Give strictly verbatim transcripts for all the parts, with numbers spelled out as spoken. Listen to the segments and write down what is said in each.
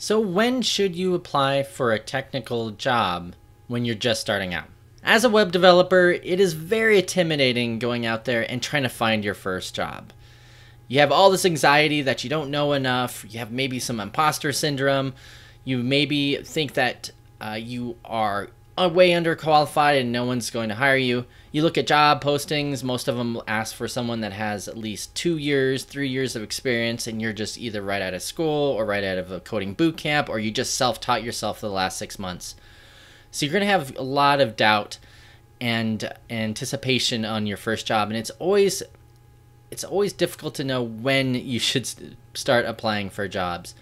So when should you apply for a technical job when you're just starting out? As a web developer, it is very intimidating going out there and trying to find your first job. You have all this anxiety that you don't know enough, you have maybe some imposter syndrome, you maybe think that uh, you are way underqualified and no one's going to hire you. You look at job postings, most of them ask for someone that has at least two years, three years of experience, and you're just either right out of school or right out of a coding boot camp, or you just self-taught yourself for the last six months. So you're going to have a lot of doubt and anticipation on your first job, and it's always it's always difficult to know when you should start applying for jobs.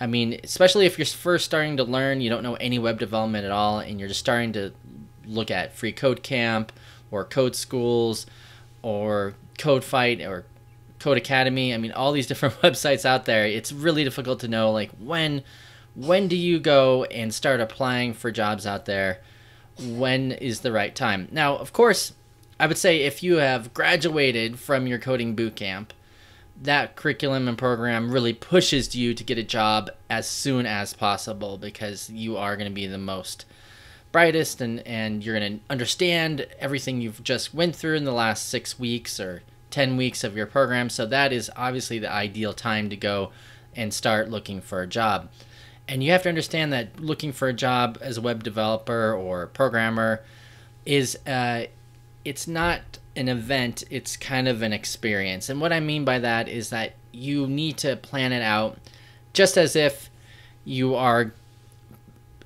I mean, especially if you're first starting to learn, you don't know any web development at all, and you're just starting to look at Free Code Camp or Code Schools or Code Fight or Code Academy. I mean, all these different websites out there. It's really difficult to know, like, when when do you go and start applying for jobs out there? When is the right time? Now, of course, I would say if you have graduated from your coding boot camp, that curriculum and program really pushes you to get a job as soon as possible, because you are going to be the most brightest and, and you're going to understand everything you've just went through in the last six weeks or ten weeks of your program. So that is obviously the ideal time to go and start looking for a job. And you have to understand that looking for a job as a web developer or programmer is uh, it's not an event, it's kind of an experience. And what I mean by that is that you need to plan it out just as if you are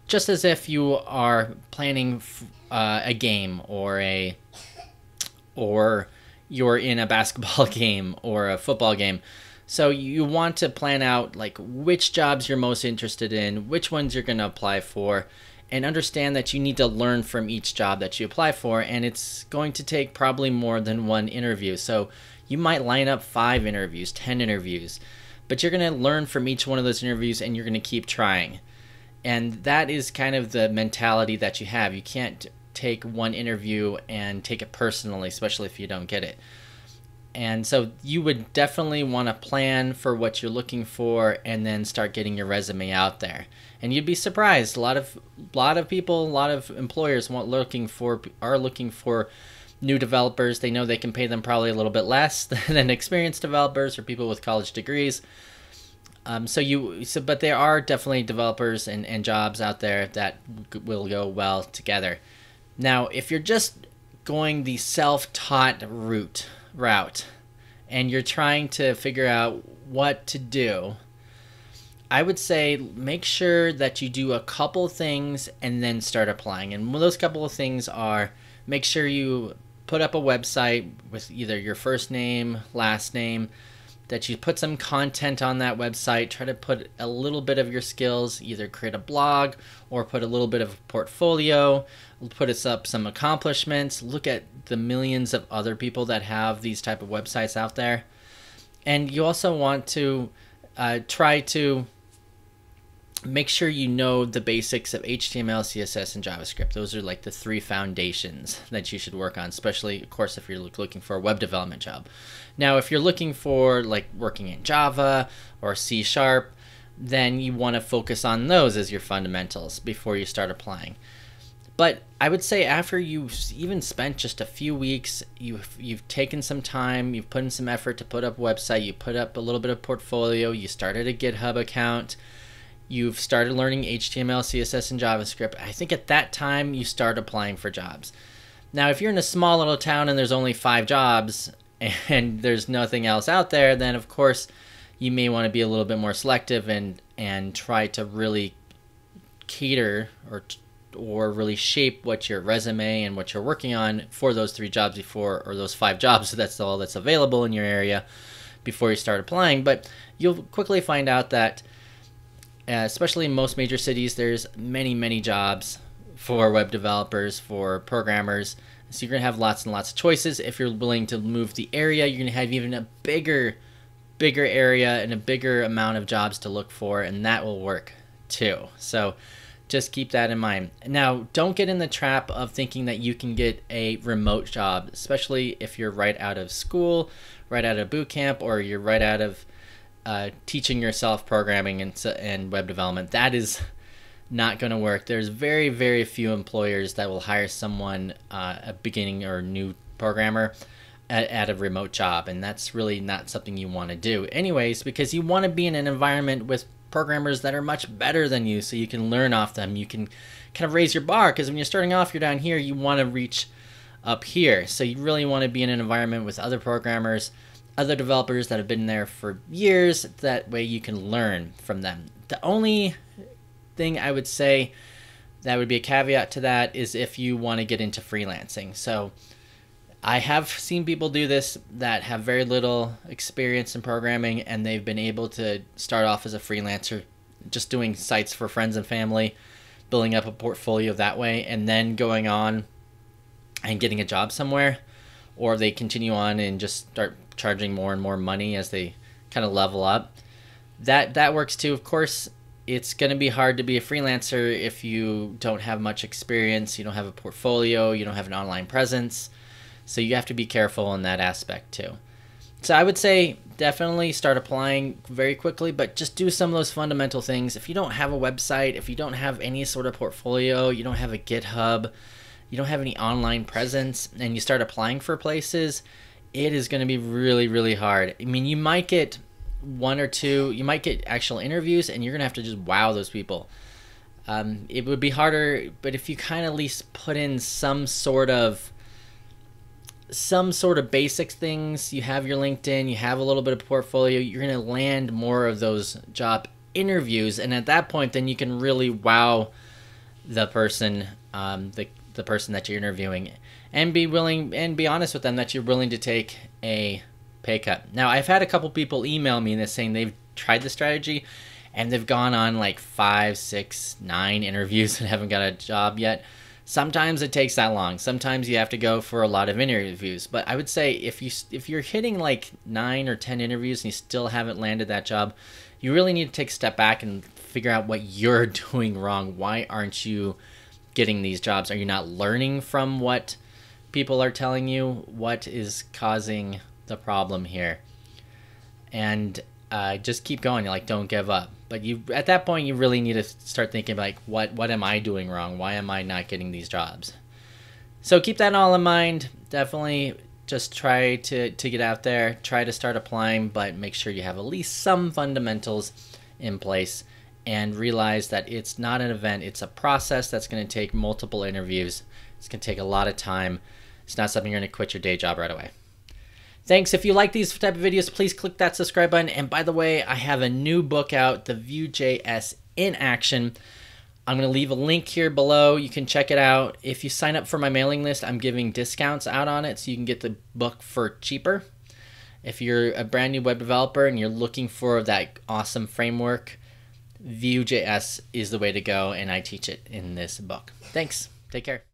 just as if you are planning uh, a game or a or you're in a basketball game or a football game. So you want to plan out, like, which jobs you're most interested in, which ones you're going to apply for, and understand that you need to learn from each job that you apply for, and it's going to take probably more than one interview. So you might line up five interviews, ten interviews, but you're gonna learn from each one of those interviews and you're gonna keep trying. And that is kind of the mentality that you have. You can't take one interview and take it personally, especially if you don't get it. And so you would definitely want to plan for what you're looking for and then start getting your resume out there. And you'd be surprised. A lot of lot of people, a lot of employers want looking for are looking for new developers. They know they can pay them probably a little bit less than experienced developers or people with college degrees. Um, so you so but there are definitely developers and, and jobs out there that will go well together. Now, if you're just going the self-taught route, route and you're trying to figure out what to do, I would say make sure that you do a couple things and then start applying. And those couple of things are, make sure you put up a website with either your first name, last name, that you put some content on that website, try to put a little bit of your skills, either create a blog or put a little bit of a portfolio, put us up some accomplishments, look at the millions of other people that have these type of websites out there. And you also want to uh, try to make sure you know the basics of H T M L, C S S, and JavaScript. Those are like the three foundations that you should work on, especially, of course, if you're looking for a web development job. Now, if you're looking for, like, working in Java or C Sharp, then you want to focus on those as your fundamentals before you start applying. But I would say after you've even spent just a few weeks, you've, you've taken some time, you've put in some effort to put up a website, you put up a little bit of portfolio, you started a GitHub account, you've started learning H T M L, C S S, and JavaScript, I think at that time you start applying for jobs. Now, if you're in a small little town and there's only five jobs and there's nothing else out there, then of course you may want to be a little bit more selective and, and try to really cater or or really shape what your resume and what you're working on for those three jobs before, or those five jobs, so that's all that's available in your area before you start applying. But you'll quickly find out that Uh, especially in most major cities, there's many, many jobs for web developers, for programmers. So you're going to have lots and lots of choices. If you're willing to move the area, you're going to have even a bigger, bigger area and a bigger amount of jobs to look for, and that will work too. So just keep that in mind. Now, don't get in the trap of thinking that you can get a remote job, especially if you're right out of school, right out of boot camp, or you're right out of uh, teaching yourself programming and, and web development. That is not going to work. There's very, very few employers that will hire someone, uh, a beginning or new programmer, at, at a remote job, and that's really not something you want to do anyways, because you want to be in an environment with programmers that are much better than you, so you can learn off them. You can kind of raise your bar, because when you're starting off, you're down here, you want to reach up here. So you really want to be in an environment with other programmers, other developers that have been there for years. That way you can learn from them. The only thing I would say that would be a caveat to that is if you want to get into freelancing. So I have seen people do this that have very little experience in programming, and they've been able to start off as a freelancer, just doing sites for friends and family, building up a portfolio that way, and then going on and getting a job somewhere, or they continue on and just start charging more and more money as they kind of level up. That that works too. Of course, it's going to be hard to be a freelancer if you don't have much experience, you don't have a portfolio, you don't have an online presence. So you have to be careful in that aspect too. So I would say definitely start applying very quickly, but just do some of those fundamental things. If you don't have a website, if you don't have any sort of portfolio, you don't have a GitHub, you don't have any online presence, and you start applying for places, it is going to be really, really hard. I mean, you might get one or two, you might get actual interviews, and you're going to have to just wow those people. Um, it would be harder, but if you kind of at least put in some sort of some sort of basic things, you have your LinkedIn, you have a little bit of portfolio, you're going to land more of those job interviews. And at that point, then you can really wow the person, um, the, the person that you're interviewing, and be willing and be honest with them that you're willing to take a pay cut. Now, I've had a couple people email me this saying they've tried the strategy and they've gone on like five, six, nine interviews and haven't got a job yet. Sometimes it takes that long. Sometimes you have to go for a lot of interviews. But I would say if you if you're hitting like nine or ten interviews and you still haven't landed that job, you really need to take a step back and figure out what you're doing wrong. Why aren't you getting these jobs? Are you not learning from what people are telling you? What is causing the problem here? And uh, just keep going. Like, don't give up. But you, at that point, you really need to start thinking like, what what am I doing wrong? Why am I not getting these jobs? So keep that all in mind. Definitely just try to, to get out there, try to start applying, but make sure you have at least some fundamentals in place and realize that it's not an event. It's a process that's going to take multiple interviews. It's going to take a lot of time. It's not something you're going to quit your day job right away. Thanks. If you like these type of videos, please click that subscribe button. And by the way, I have a new book out, the Vue.js in action. I'm going to leave a link here below. You can check it out. If you sign up for my mailing list, I'm giving discounts out on it, so you can get the book for cheaper. If you're a brand new web developer and you're looking for that awesome framework, Vue.js is the way to go, and I teach it in this book. Thanks. Take care.